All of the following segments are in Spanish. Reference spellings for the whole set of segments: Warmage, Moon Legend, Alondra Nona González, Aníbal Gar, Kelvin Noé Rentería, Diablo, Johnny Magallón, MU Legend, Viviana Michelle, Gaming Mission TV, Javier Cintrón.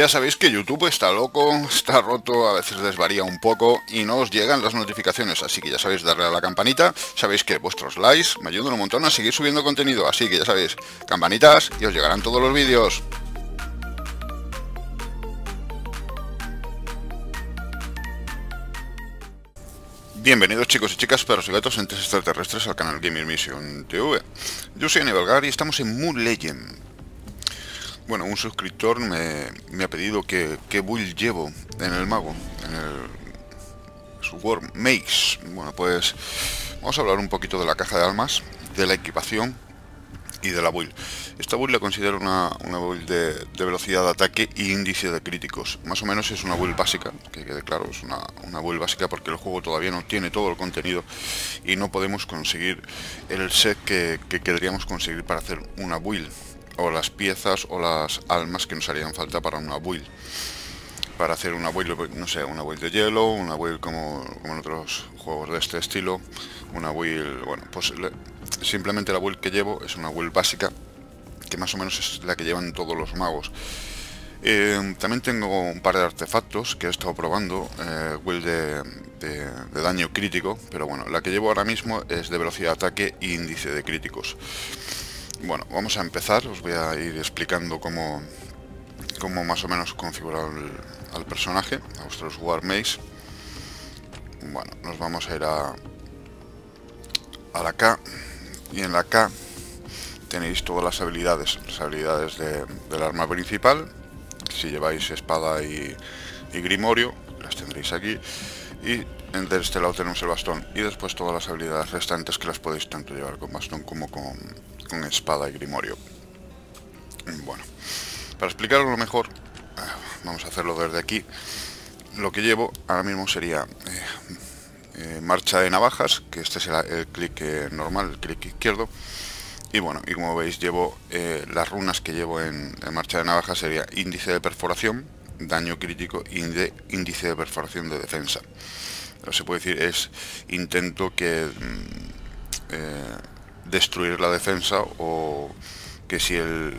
Ya sabéis que YouTube está loco, está roto, a veces desvaría un poco y no os llegan las notificaciones, así que ya sabéis darle a la campanita, sabéis que vuestros likes me ayudan un montón a seguir subiendo contenido, así que ya sabéis, campanitas y os llegarán todos los vídeos. Bienvenidos chicos y chicas, perros y gatos, entes extraterrestres al canal Gaming Mission TV. Yo soy Aníbal Gar y estamos en Moon Legend. Bueno, un suscriptor me ha pedido qué build llevo en el mago, en su Warmage. Bueno, pues vamos a hablar un poquito de la caja de almas, de la equipación y de la build. Esta build la considero una build de velocidad de ataque y índice de críticos. Más o menos es una build básica, que quede claro, es una build básica porque el juego todavía no tiene todo el contenido y no podemos conseguir el set que querríamos conseguir para hacer una build, o las piezas o las almas que nos harían falta para una build. Para hacer una build, no sé, una build de hielo, una build como en otros juegos de este estilo, una build, bueno, pues simplemente la build que llevo es una build básica, que más o menos es la que llevan todos los magos. También tengo un par de artefactos que he estado probando, build de daño crítico, pero bueno, la que llevo ahora mismo es de velocidad de ataque e índice de críticos. Bueno, vamos a empezar, os voy a ir explicando cómo más o menos configurar al personaje, a vuestros Warmage. Bueno, nos vamos a ir a la K, y en la K tenéis todas las habilidades del arma principal. Si lleváis espada y grimorio, las tendréis aquí, y de este lado tenemos el bastón, y después todas las habilidades restantes que las podéis tanto llevar con bastón como con espada y grimorio. Bueno, para explicarlo mejor, vamos a hacerlo desde aquí. Lo que llevo ahora mismo sería marcha de navajas, que este será el clic normal, el clic izquierdo. Y bueno, y como veis llevo las runas que llevo en marcha de navajas sería índice de perforación, daño crítico y índice de perforación de defensa. Lo que se puede decir es intento que destruir la defensa, o que si el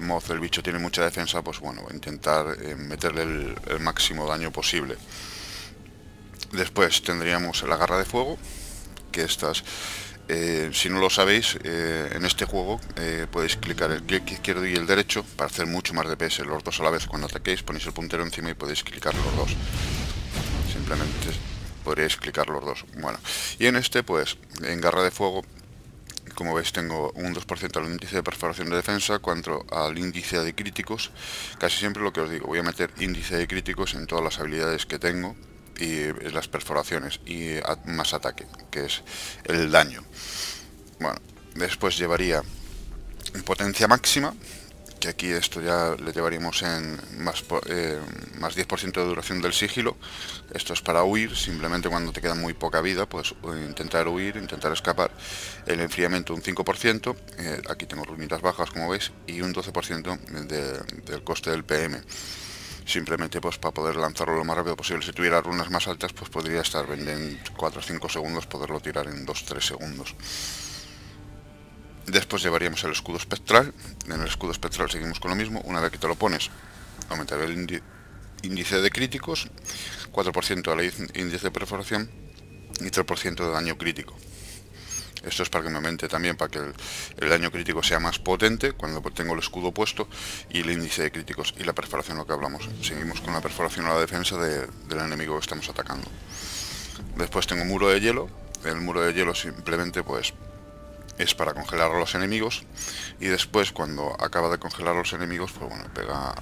mozo, el bicho, tiene mucha defensa, pues bueno, intentar meterle el máximo daño posible. Después tendríamos la garra de fuego, que estas, si no lo sabéis, en este juego podéis clicar el clic izquierdo y el derecho para hacer mucho más DPS, los dos a la vez. Cuando ataquéis ponéis el puntero encima y podéis clicar los dos, simplemente podríais clicar los dos. Bueno, y en este, pues en garra de fuego, como veis, tengo un 2% al índice de perforación de defensa, cuanto al índice de críticos. Casi siempre, lo que os digo, voy a meter índice de críticos en todas las habilidades que tengo y las perforaciones, y más ataque, que es el daño. Bueno, después llevaría potencia máxima, que aquí esto ya le llevaríamos en más 10% de duración del sigilo. Esto es para huir, simplemente cuando te queda muy poca vida, pues intentar huir, intentar escapar. El enfriamiento un 5%, aquí tengo runitas bajas como veis, y un 12% del coste del PM. Simplemente pues para poder lanzarlo lo más rápido posible. Si tuviera runas más altas, pues podría estar en 4 o 5 segundos, poderlo tirar en 2 o 3 segundos. Después llevaríamos el escudo espectral. En el escudo espectral seguimos con lo mismo. Una vez que te lo pones, aumentaré el índice de críticos, 4% al índice de perforación y 3% de daño crítico. Esto es para que me aumente también, para que el daño crítico sea más potente cuando tengo el escudo puesto, y el índice de críticos y la perforación, lo que hablamos. Seguimos con la perforación a la defensa del enemigo que estamos atacando. Después tengo muro de hielo. El muro de hielo simplemente pues es para congelar a los enemigos, y después cuando acaba de congelar a los enemigos, pues bueno, pega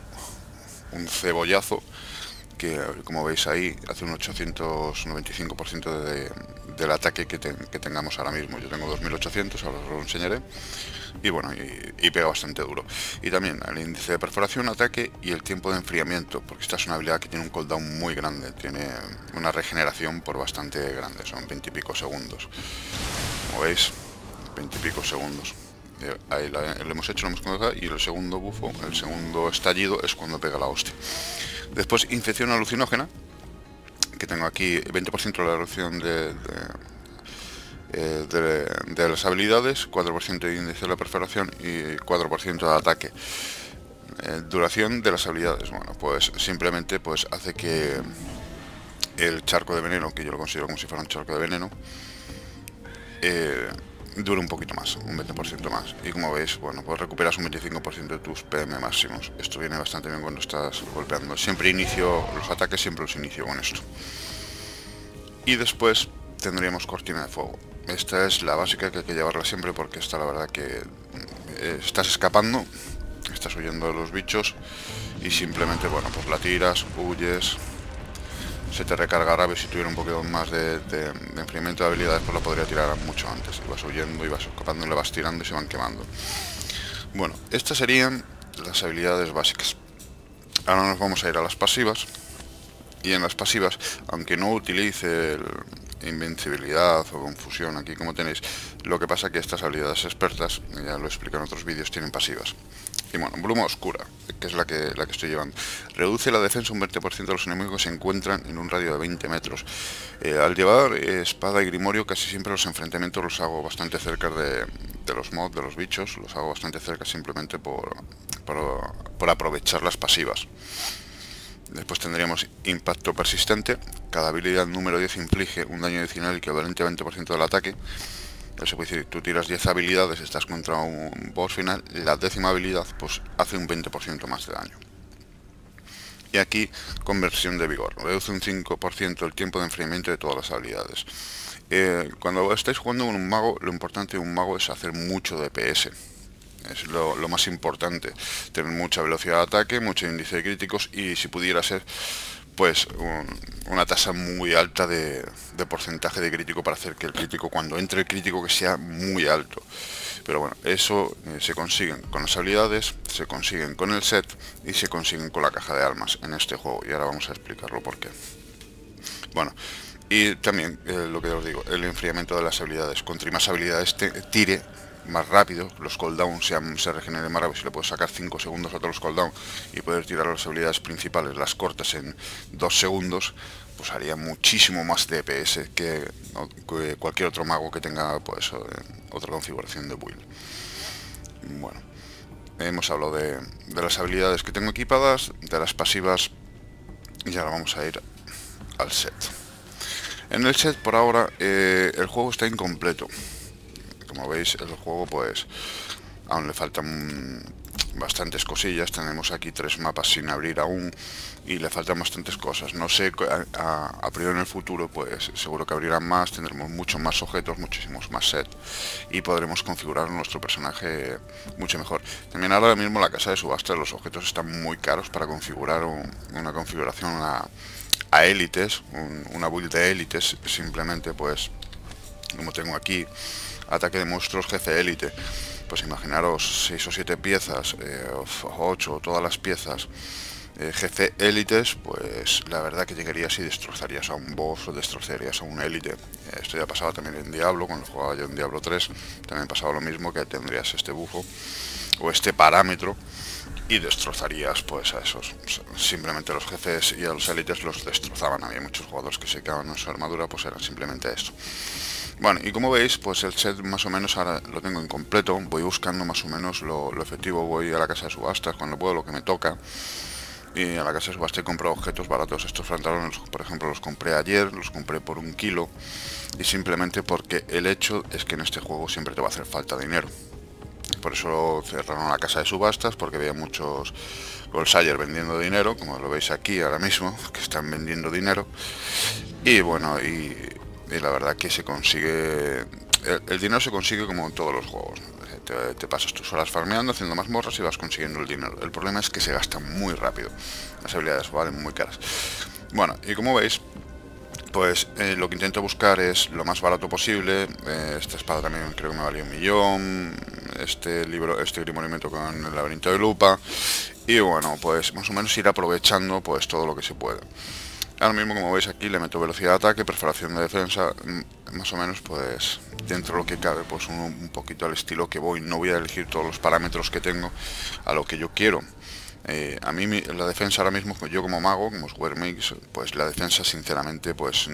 un cebollazo que, como veis ahí, hace un 895% del ataque que tengamos ahora mismo. Yo tengo 2800, ahora os lo enseñaré, y bueno, y pega bastante duro. Y también el índice de perforación, ataque y el tiempo de enfriamiento, porque esta es una habilidad que tiene un cooldown muy grande, tiene una regeneración por bastante grande, son 20 y pico segundos, como veis, 20 y pico segundos. Ahí lo hemos hecho, lo hemos colocado, y el segundo bufo, el segundo estallido, es cuando pega la hostia. Después, infección alucinógena, que tengo aquí 20% de la erupción de las habilidades, 4% de índice de la perforación y 4% de ataque. Duración de las habilidades. Bueno, pues simplemente pues hace que el charco de veneno, que yo lo considero como si fuera un charco de veneno, dure un poquito más, un 20% más. Y como veis, bueno, pues recuperas un 25% de tus PM máximos. Esto viene bastante bien cuando estás golpeando. Siempre inicio los ataques, siempre los inicio con esto. Y después tendríamos cortina de fuego. Esta es la básica que hay que llevarla siempre, porque esta la verdad que estás escapando, estás huyendo de los bichos y simplemente, bueno, pues la tiras, huyes, se te recarga rápido. Si tuviera un poquito más de enfriamiento de habilidades, pues la podría tirar mucho antes. Y vas huyendo, y vas escapando, y la vas tirando y se van quemando. Bueno, estas serían las habilidades básicas. Ahora nos vamos a ir a las pasivas. Y en las pasivas, aunque no utilice invencibilidad o confusión, aquí como tenéis, lo que pasa es que estas habilidades expertas, ya lo explico en otros vídeos, tienen pasivas. Y bueno, bruma oscura, que es la que estoy llevando. Reduce la defensa un 20% de los enemigos que se encuentran en un radio de 20 metros. Al llevar espada y grimorio, casi siempre los enfrentamientos los hago bastante cerca de los mobs, de los bichos. Los hago bastante cerca simplemente por aprovechar las pasivas. Después tendríamos impacto persistente. Cada habilidad número 10 inflige un daño adicional equivalente a 20% del ataque. Eso puede decir, tú tiras 10 habilidades, estás contra un boss final, la décima habilidad pues hace un 20% más de daño. Y aquí conversión de vigor, reduce un 5% el tiempo de enfriamiento de todas las habilidades. Cuando estáis jugando con un mago, lo importante de un mago es hacer mucho DPS. Es lo más importante, tener mucha velocidad de ataque, mucho índice de críticos y si pudiera ser pues una tasa muy alta de porcentaje de crítico, para hacer que el crítico, cuando entre el crítico, que sea muy alto. Pero bueno, eso se consiguen con las habilidades, se consiguen con el set y se consiguen con la caja de armas en este juego, y ahora vamos a explicarlo por qué. Bueno, y también lo que os digo, el enfriamiento de las habilidades. Contra más habilidades tire, más rápido, los cooldowns se regeneren más rápido. Si le puedo sacar 5 segundos a todos los cooldowns y poder tirar las habilidades principales, las cortas, en 2 segundos, pues haría muchísimo más DPS que cualquier otro mago que tenga pues otra configuración de build. Bueno, hemos hablado de las habilidades que tengo equipadas, de las pasivas, y ahora vamos a ir al set. En el set, por ahora, el juego está incompleto. Como veis, el juego pues aún le faltan bastantes cosillas. Tenemos aquí 3 mapas sin abrir aún y le faltan bastantes cosas. No sé, a priori en el futuro pues seguro que abrirán más, tendremos muchos más objetos, muchísimos más sets y podremos configurar nuestro personaje mucho mejor. También ahora mismo la casa de subastas, los objetos están muy caros para configurar una configuración a élites, una build de élites. Simplemente pues, como tengo aquí ataque de monstruos jefe élite, pues imaginaros 6 o 7 piezas, 8, todas las piezas jefe élites, pues la verdad que llegarías y destrozarías a un boss o destrozarías a un élite. Esto ya pasaba también en Diablo, cuando jugaba yo en Diablo 3, también pasaba lo mismo, que tendrías este bufo o este parámetro y destrozarías pues a esos. Simplemente los jefes y a los élites los destrozaban. Había muchos jugadores que se quedaban en su armadura, pues era simplemente esto. Bueno, y como veis, pues el set más o menos ahora lo tengo incompleto. Voy buscando más o menos lo efectivo. Voy a la casa de subastas cuando puedo, lo que me toca. Y a la casa de subastas he comprado objetos baratos. Estos pantalones, por ejemplo, los compré ayer, los compré por 1 kilo. Y simplemente porque el hecho es que en este juego siempre te va a hacer falta dinero. Por eso cerraron la casa de subastas, porque había muchos bolsayers vendiendo dinero, como lo veis aquí ahora mismo, que están vendiendo dinero. Y bueno, y la verdad que se consigue, el dinero se consigue como en todos los juegos. Te pasas tus horas farmeando, haciendo mazmorras y vas consiguiendo el dinero. El problema es que se gasta muy rápido, las habilidades valen muy caras. Bueno, y como veis, pues lo que intento buscar es lo más barato posible. Esta espada también creo que me valió 1.000.000. Este grimorio me toca en el laberinto de lupa. Y bueno, pues más o menos ir aprovechando pues todo lo que se puede. Ahora mismo, como veis aquí, le meto velocidad de ataque, perforación de defensa, más o menos pues dentro de lo que cabe, pues un poquito al estilo que voy. No voy a elegir todos los parámetros que tengo a lo que yo quiero. A mí la defensa ahora mismo, yo como mago, como Warmage, pues la defensa sinceramente pues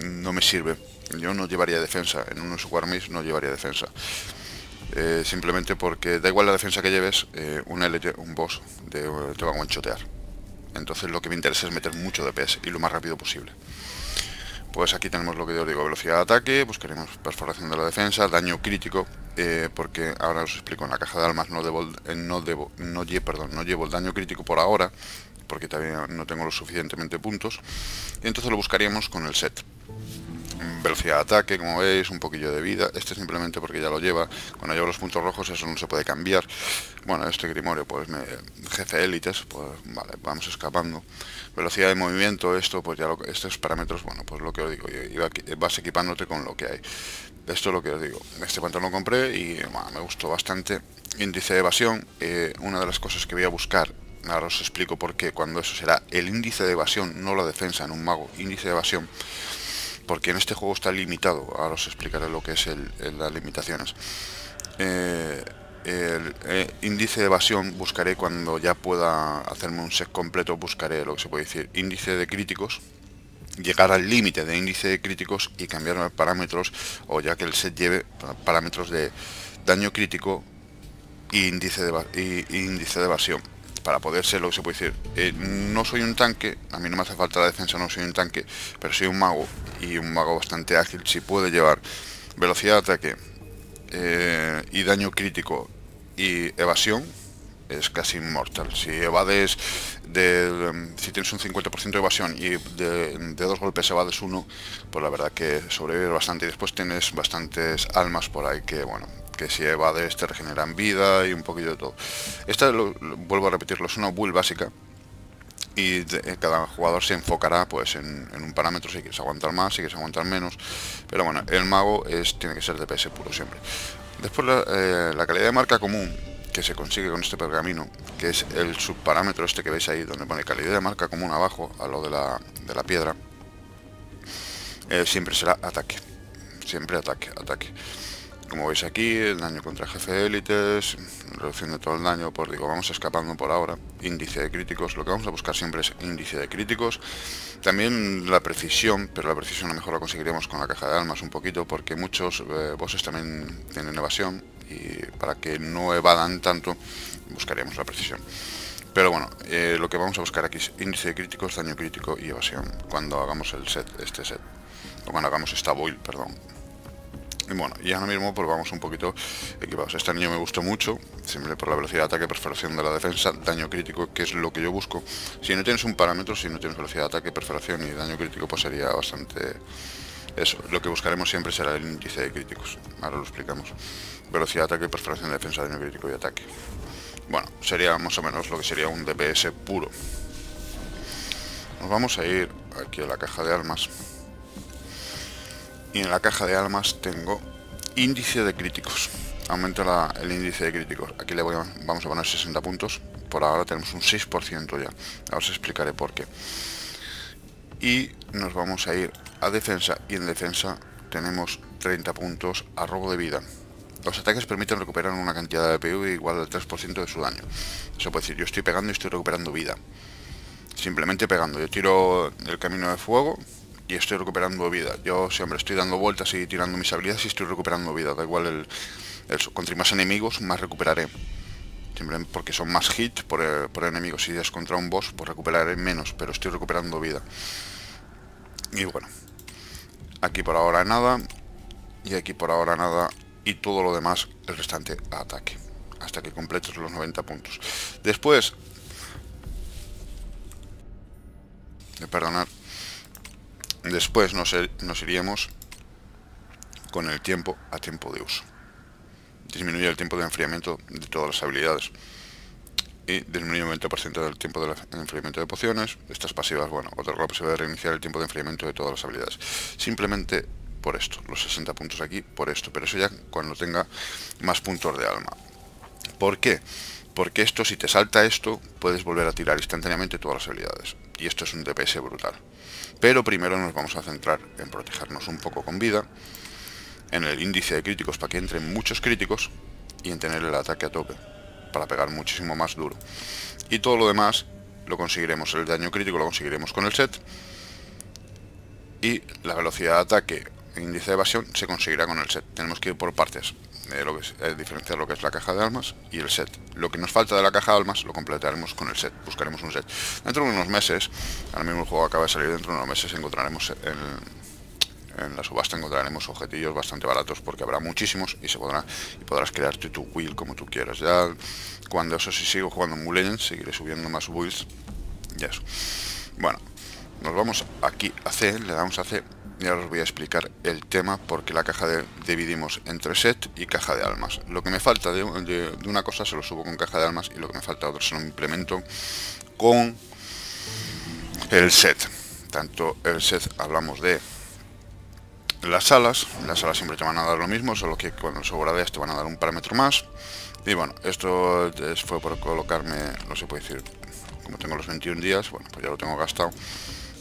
no me sirve. Yo no llevaría defensa, en unos Warmage no llevaría defensa. simplemente porque da igual la defensa que lleves, un boss te va a one-shotear. Entonces lo que me interesa es meter mucho DPS y lo más rápido posible. Pues aquí tenemos lo que yo os digo, velocidad de ataque, buscaremos perforación de la defensa, daño crítico, porque ahora os explico, en la caja de armas no llevo el daño crítico por ahora, porque todavía no tengo lo suficientemente puntos, y entonces lo buscaríamos con el set. Velocidad de ataque, como veis, un poquillo de vida, este simplemente porque ya lo lleva, cuando llevo los puntos rojos eso no se puede cambiar. Bueno, este grimorio, pues jefe élites, pues vale, vamos escapando. Velocidad de movimiento, esto, pues ya estos parámetros, bueno, pues lo que os digo, vas equipándote con lo que hay. Esto es lo que os digo, este pantalón lo compré y bueno, me gustó bastante. Índice de evasión, una de las cosas que voy a buscar, ahora os explico por qué, cuando eso será el índice de evasión, no la defensa en un mago, índice de evasión. Porque en este juego está limitado, ahora os explicaré lo que es las limitaciones. El índice de evasión buscaré cuando ya pueda hacerme un set completo, buscaré lo que se puede decir índice de críticos, llegar al límite de índice de críticos y cambiar parámetros, o ya que el set lleve parámetros de daño crítico y índice de evasión. Para poder ser lo que se puede decir, no soy un tanque, a mí no me hace falta la defensa, no soy un tanque, pero soy un mago, y un mago bastante ágil, si puede llevar velocidad de ataque y daño crítico y evasión, es casi inmortal. Si evades, si tienes un 50% de evasión y de dos golpes evades uno, pues la verdad que sobrevives bastante, y después tienes bastantes almas por ahí que, bueno, que si evades te regeneran vida y un poquillo de todo. Esta, vuelvo a repetirlo, es una build básica y cada jugador se enfocará pues en un parámetro, si quieres aguantar más, si quieres aguantar menos, pero bueno, el mago tiene que ser DPS puro siempre. Después la calidad de marca común que se consigue con este pergamino, que es el subparámetro este que veis ahí, donde pone calidad de marca común abajo, a lo de la piedra, siempre será ataque, siempre ataque. Como veis aquí, el daño contra jefe élites, reducción de todo el daño, pues digo, vamos escapando por ahora. Índice de críticos, lo que vamos a buscar siempre es índice de críticos. También la precisión, pero la precisión a lo mejor la conseguiremos con la caja de almas un poquito, porque muchos bosses también tienen evasión, y para que no evadan tanto, buscaríamos la precisión. Pero bueno, lo que vamos a buscar aquí es índice de críticos, daño crítico y evasión, cuando hagamos este set, o cuando hagamos esta build, perdón. Y bueno, y ahora mismo pues vamos un poquito equipados. Este anillo me gustó mucho, siempre por la velocidad de ataque, perforación de la defensa, daño crítico, que es lo que yo busco. Si no tienes un parámetro, si no tienes velocidad de ataque, perforación y daño crítico, pues sería bastante eso. Lo que buscaremos siempre será el índice de críticos, ahora lo explicamos. Velocidad de ataque, perforación de defensa, daño crítico y ataque. Bueno, sería más o menos lo que sería un DPS puro. Nos vamos a ir aquí a la caja de armas. Y en la caja de almas tengo índice de críticos. Aumenta el índice de críticos. Aquí vamos a poner 60 puntos. Por ahora tenemos un 6% ya. Ahora os explicaré por qué. Y nos vamos a ir a defensa. Y en defensa tenemos 30 puntos a robo de vida. Los ataques permiten recuperar una cantidad de PV igual al 3% de su daño. Eso puede decir, yo estoy pegando y estoy recuperando vida. Simplemente pegando. Yo tiro el camino de fuego y estoy recuperando vida. Yo siempre estoy dando vueltas y tirando mis habilidades y estoy recuperando vida. Da igual contra más enemigos, más recuperaré. Simplemente porque son más hits por enemigos. Si es contra un boss, pues recuperaré menos, pero estoy recuperando vida. Y bueno, aquí por ahora nada. Y aquí por ahora nada. Y todo lo demás, el restante ataque, hasta que completes los 90 puntos. Después, perdonad, después nos iríamos con el tiempo a tiempo de uso. Disminuye el tiempo de enfriamiento de todas las habilidades. Y disminuye un 20% del tiempo de enfriamiento de pociones. Estas pasivas, bueno, otra cosa se va a reiniciar el tiempo de enfriamiento de todas las habilidades. Simplemente por esto, los 60 puntos aquí, por esto. Pero eso ya cuando tenga más puntos de alma. ¿Por qué? Porque esto, si te salta esto, puedes volver a tirar instantáneamente todas las habilidades. Y esto es un DPS brutal. Pero primero nos vamos a centrar en protegernos un poco con vida, en el índice de críticos para que entren muchos críticos y en tener el ataque a tope para pegar muchísimo más duro. Y todo lo demás lo conseguiremos, el daño crítico lo conseguiremos con el set y la velocidad de ataque e índice de evasión se conseguirá con el set. Tenemos que ir por partes. diferenciar lo que es la caja de almas y el set. Lo que nos falta de la caja de almas lo completaremos con el set, buscaremos un set. Dentro de unos meses, ahora mismo el juego acaba de salir, dentro de unos meses encontraremos en la subasta encontraremos objetillos bastante baratos, porque habrá muchísimos y podrás crearte tu build como tú quieras. Ya cuando eso, si sigo jugando en MU Legend, seguiré subiendo más builds y eso. Bueno, nos vamos aquí a C, le damos a C y ahora os voy a explicar el tema, porque la caja dividimos entre set y caja de almas. Lo que me falta de una cosa se lo subo con caja de almas, y lo que me falta de otra se lo implemento con el set. Tanto el set, hablamos de las alas siempre te van a dar lo mismo, solo que cuando los upgrades te van a dar un parámetro más. Y bueno, esto fue por colocarme, no se puede decir, como tengo los 21 días, bueno, pues ya lo tengo gastado.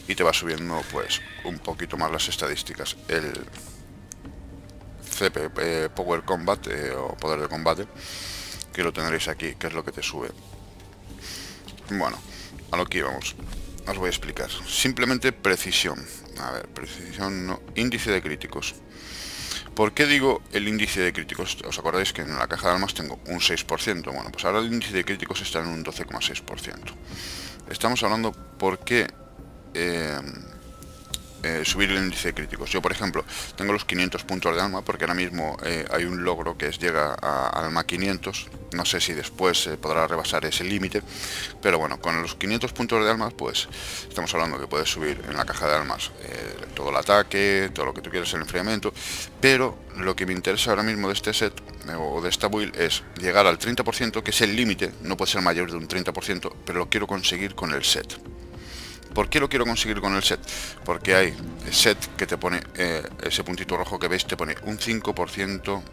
Y te va subiendo pues un poquito más las estadísticas. El CP, Power Combat o poder de combate, que lo tendréis aquí, que es lo que te sube. Bueno, a lo que íbamos, os voy a explicar. Simplemente precisión. A ver, precisión no, índice de críticos. ¿Por qué digo el índice de críticos? ¿Os acordáis que en la caja de almas tengo un 6%? Bueno, pues ahora el índice de críticos está en un 12,6%. Estamos hablando por qué subir el índice de críticos. Yo por ejemplo tengo los 500 puntos de alma, porque ahora mismo hay un logro que es llega a alma 500. No sé si después se podrá rebasar ese límite, pero bueno, con los 500 puntos de alma pues estamos hablando que puedes subir en la caja de almas todo el ataque, todo lo que tú quieras, el enfriamiento. Pero lo que me interesa ahora mismo de este set o de esta build es llegar al 30%, que es el límite. No puede ser mayor de un 30%, pero lo quiero conseguir con el set. ¿Por qué lo quiero conseguir con el set? Porque hay set que te pone, ese puntito rojo que veis te pone un 5%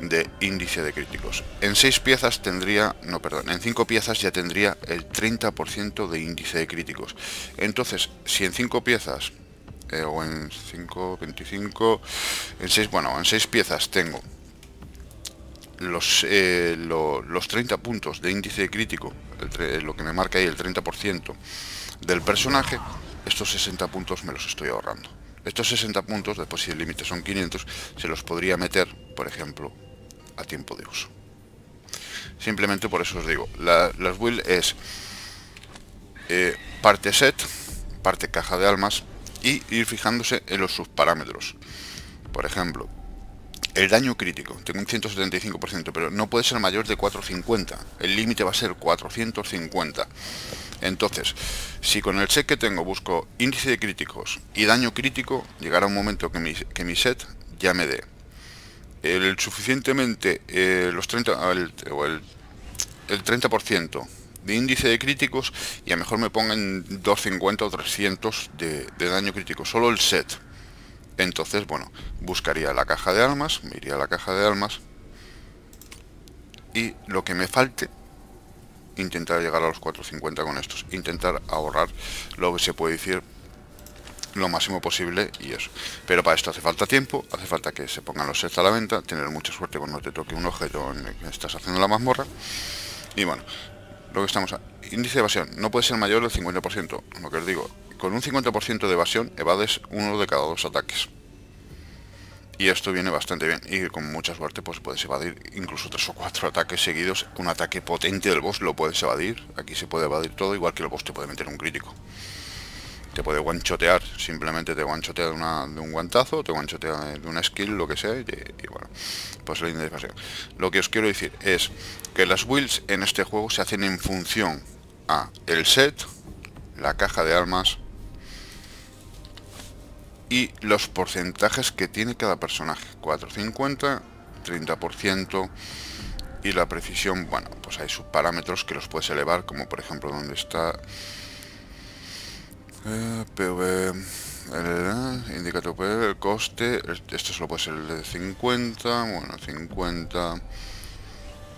de índice de críticos. En 6 piezas tendría, no perdón, en 5 piezas ya tendría el 30% de índice de críticos. Entonces, si en 5 piezas, o en 5, 25, en 6, bueno, en 6 piezas tengo los 30 puntos de índice de crítico, lo que me marca ahí el 30% del personaje, estos 60 puntos me los estoy ahorrando. Estos 60 puntos, después si el límite son 500, se los podría meter, por ejemplo, a tiempo de uso. Simplemente por eso os digo, las build es parte set, parte caja de almas, y ir fijándose en los subparámetros. Por ejemplo, el daño crítico, tengo un 175%, pero no puede ser mayor de 450. El límite va a ser 450. Entonces, si con el set que tengo busco índice de críticos y daño crítico, llegará un momento que mi set ya me dé el suficientemente los 30 o el 30% de índice de críticos, y a lo mejor me pongan 250 o 300 de daño crítico, solo el set. Entonces, bueno, buscaría la caja de almas, me iría a la caja de almas y lo que me falte, intentar llegar a los 450 con estos, intentar ahorrar lo que se puede decir lo máximo posible y eso. Pero para esto hace falta tiempo, hace falta que se pongan los sets a la venta, tener mucha suerte cuando te toque un objeto en el que estás haciendo la mazmorra. Y bueno, lo que estamos a... Índice de evasión, no puede ser mayor del 50%, lo que os digo. Con un 50% de evasión evades uno de cada 2 ataques. Y esto viene bastante bien. Y con mucha suerte pues puedes evadir incluso 3 o 4 ataques seguidos. Un ataque potente del boss lo puedes evadir. Aquí se puede evadir todo, igual que el boss te puede meter un crítico. Te puede guanchotear, simplemente te guanchotea de un guantazo, te guanchotea de una skill, lo que sea. Y bueno, pues la índice de evasión. Lo que os quiero decir es que las builds en este juego se hacen en función a el set, la caja de almas y los porcentajes que tiene cada personaje. 450, 30% y la precisión. Bueno, pues hay subparámetros que los puedes elevar, como por ejemplo donde está PV, el indicador PV, el coste, esto solo puede ser el de 50, bueno, 50,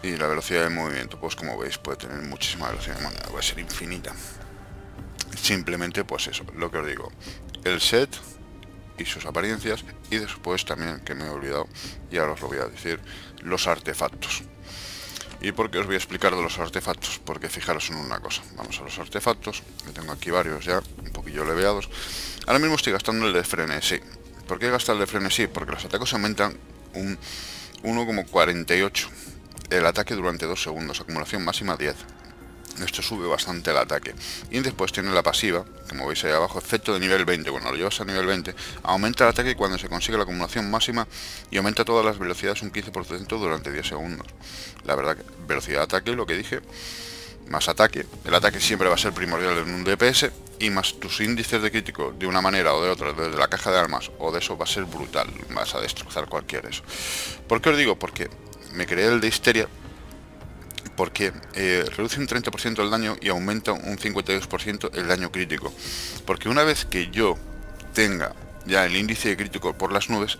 y la velocidad de movimiento, pues como veis puede tener muchísima velocidad de movimiento, puede ser infinita. Simplemente pues eso, lo que os digo, el set y sus apariencias, y después también, que me he olvidado y ahora os lo voy a decir, los artefactos. ¿Y por qué os voy a explicar de los artefactos? Porque fijaros en una cosa, vamos a los artefactos, que tengo aquí varios ya, un poquillo leveados. Ahora mismo estoy gastando el de frenesí. ¿Por qué gastar el de frenesí? Porque los ataques aumentan un 1,48. El ataque durante 2 segundos, acumulación máxima 10. Esto sube bastante el ataque. Y después tiene la pasiva, como veis ahí abajo, efecto de nivel 20. Cuando lo llevas a nivel 20, aumenta el ataque cuando se consigue la acumulación máxima y aumenta todas las velocidades un 15% durante 10 segundos. La verdad, velocidad de ataque, lo que dije, más ataque. El ataque siempre va a ser primordial en un DPS y más tus índices de crítico de una manera o de otra, desde la caja de armas o de eso, va a ser brutal. Vas a destrozar cualquier eso. ¿Por qué os digo? Porque me creé el de Histeria. Porque reduce un 30% el daño y aumenta un 52% el daño crítico. Porque una vez que yo tenga ya el índice de crítico por las nubes,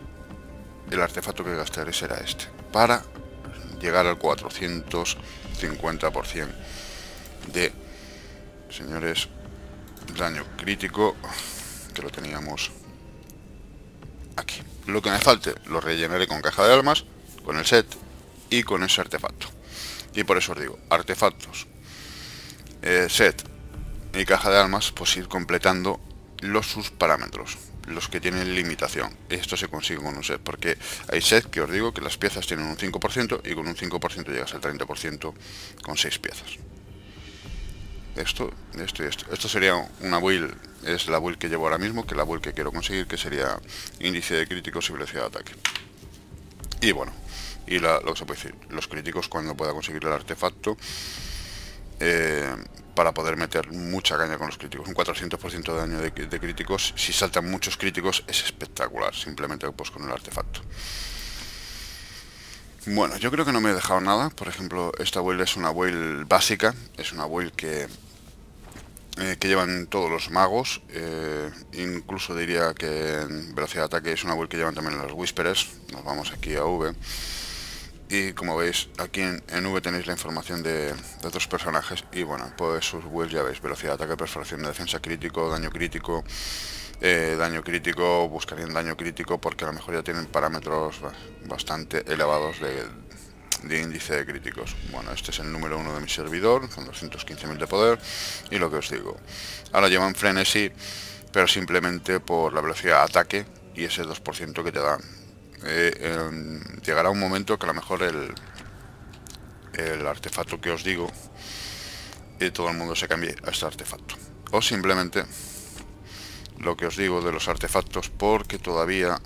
el artefacto que gastaré será este, para llegar al 450% de, señores, daño crítico, que lo teníamos aquí. Lo que me falte lo rellenaré con caja de armas, con el set y con ese artefacto. Y por eso os digo, artefactos, set y caja de armas, pues ir completando los sus parámetros, los que tienen limitación. Esto se consigue con un set, porque hay set que os digo que las piezas tienen un 5% y con un 5% llegas al 30% con 6 piezas. Esto y esto. Esto sería una build, es la build que llevo ahora mismo, que es la build que quiero conseguir, que sería índice de críticos y velocidad de ataque. Y bueno, y lo que se puede decir, los críticos cuando pueda conseguir el artefacto, para poder meter mucha caña con los críticos. Un 400% de daño de críticos, si saltan muchos críticos es espectacular, simplemente pues con el artefacto. Bueno, yo creo que no me he dejado nada. Por ejemplo, esta build es una build básica, es una build que llevan todos los magos, incluso diría que en velocidad de ataque es una build que llevan también los whisperers. Nos vamos aquí a V. Y como veis, aquí en V tenéis la información de otros personajes. Y bueno, pues sus builds ya veis: velocidad de ataque, perforación de defensa crítico, daño crítico, buscarían daño crítico, porque a lo mejor ya tienen parámetros bastante elevados de índice de críticos. Bueno, este es el número 1 de mi servidor, con 215.000 de poder. Y lo que os digo, ahora llevan frenesí, pero simplemente por la velocidad de ataque y ese 2% que te dan. Llegará un momento que a lo mejor el artefacto que os digo, todo el mundo se cambie a este artefacto, o simplemente lo que os digo de los artefactos, porque todavía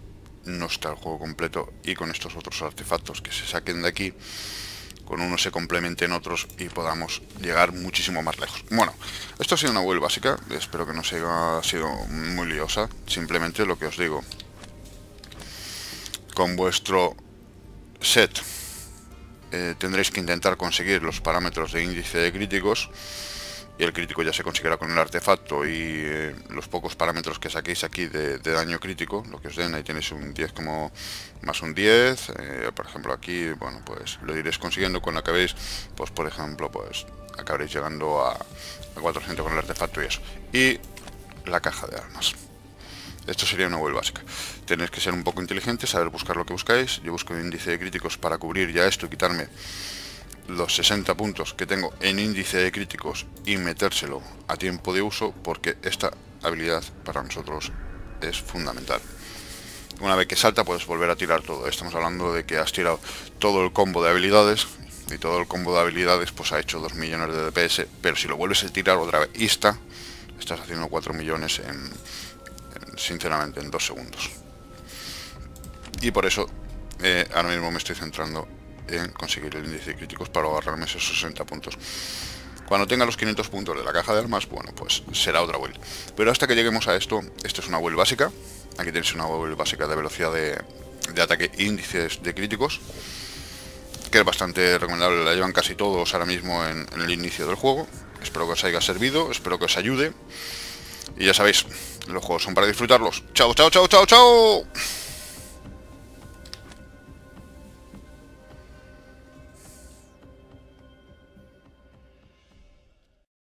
no está el juego completo, y con estos otros artefactos que se saquen de aquí, con unos se complementen otros y podamos llegar muchísimo más lejos. Bueno, esto ha sido una build básica, espero que no se haya sido muy liosa. Simplemente lo que os digo, con vuestro set tendréis que intentar conseguir los parámetros de índice de críticos, y el crítico ya se conseguirá con el artefacto, y los pocos parámetros que saquéis aquí de daño crítico, lo que os den, ahí tenéis un 10 como más un 10, por ejemplo aquí, bueno, pues lo iréis consiguiendo cuando acabéis, pues por ejemplo, pues acabaréis llegando a 400 con el artefacto y eso, y la caja de armas. Esto sería una build básica. Tenéis que ser un poco inteligentes, saber buscar lo que buscáis. Yo busco índice de críticos para cubrir ya esto y quitarme los 60 puntos que tengo en índice de críticos y metérselo a tiempo de uso, porque esta habilidad para nosotros es fundamental. Una vez que salta puedes volver a tirar todo. Estamos hablando de que has tirado todo el combo de habilidades, y todo el combo de habilidades pues ha hecho 2 millones de DPS, pero si lo vuelves a tirar otra vez y estás haciendo 4 millones sinceramente en 2 segundos. Y por eso ahora mismo me estoy centrando en conseguir el índice de críticos para agarrarme esos 60 puntos. Cuando tenga los 500 puntos de la caja de armas, bueno, pues será otra build, pero hasta que lleguemos a esto, esto es una build básica. Aquí tenéis una build básica de velocidad de ataque e índices de críticos, que es bastante recomendable, la llevan casi todos ahora mismo en el inicio del juego. Espero que os haya servido, espero que os ayude. Y ya sabéis, los juegos son para disfrutarlos. ¡Chao, chao, chao, chao, chao!